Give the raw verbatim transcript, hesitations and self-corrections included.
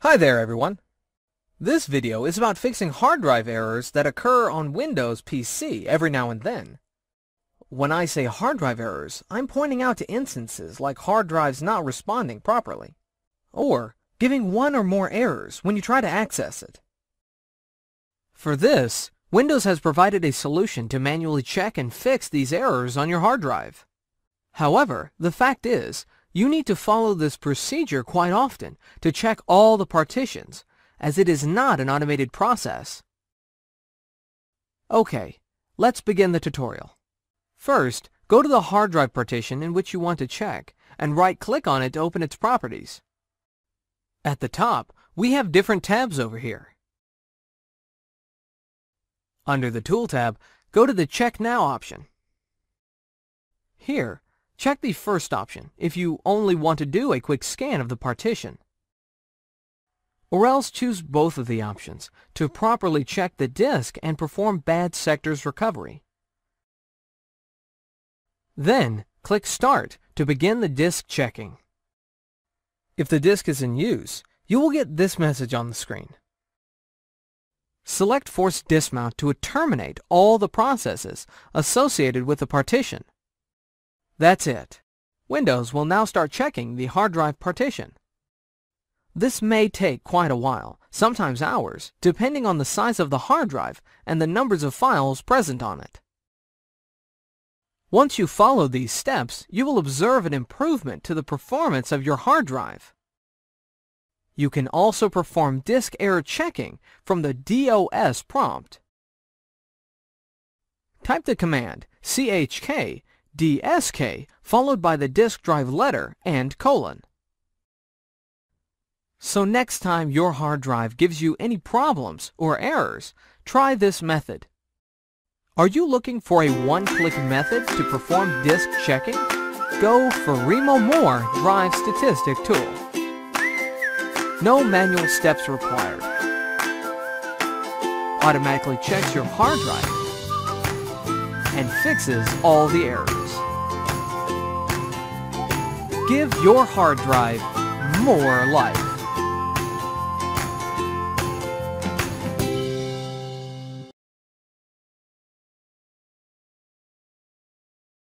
Hi there everyone! This video is about fixing hard drive errors that occur on Windows P C every now and then. When I say hard drive errors, I'm pointing out to instances like hard drives not responding properly, or giving one or more errors when you try to access it. For this, Windows has provided a solution to manually check and fix these errors on your hard drive. However, the fact is, you need to follow this procedure quite often to check all the partitions, as it is not an automated process. Okay, let's begin the tutorial. First, go to the hard drive partition in which you want to check, and right-click on it to open its properties. At the top, we have different tabs over here. Under the Tool tab, go to the Check Now option. Here, check the first option if you only want to do a quick scan of the partition, or else choose both of the options to properly check the disk and perform bad sectors recovery. Then click Start to begin the disk checking. If the disk is in use, you will get this message on the screen. Select Force Dismount to terminate all the processes associated with the partition. That's it. Windows will now start checking the hard drive partition. This may take quite a while, sometimes hours, depending on the size of the hard drive and the numbers of files present on it. Once you follow these steps, you will observe an improvement to the performance of your hard drive. You can also perform disk error checking from the D O S prompt. Type the command C H K D S K followed by the disk drive letter and colon. So next time your hard drive gives you any problems or errors, try this method. Are you looking for a one-click method to perform disk checking? Go for Remo MORE Drive Statistics Tool. No manual steps required. Automatically checks your hard drive and fixes all the errors. Give your hard drive more life.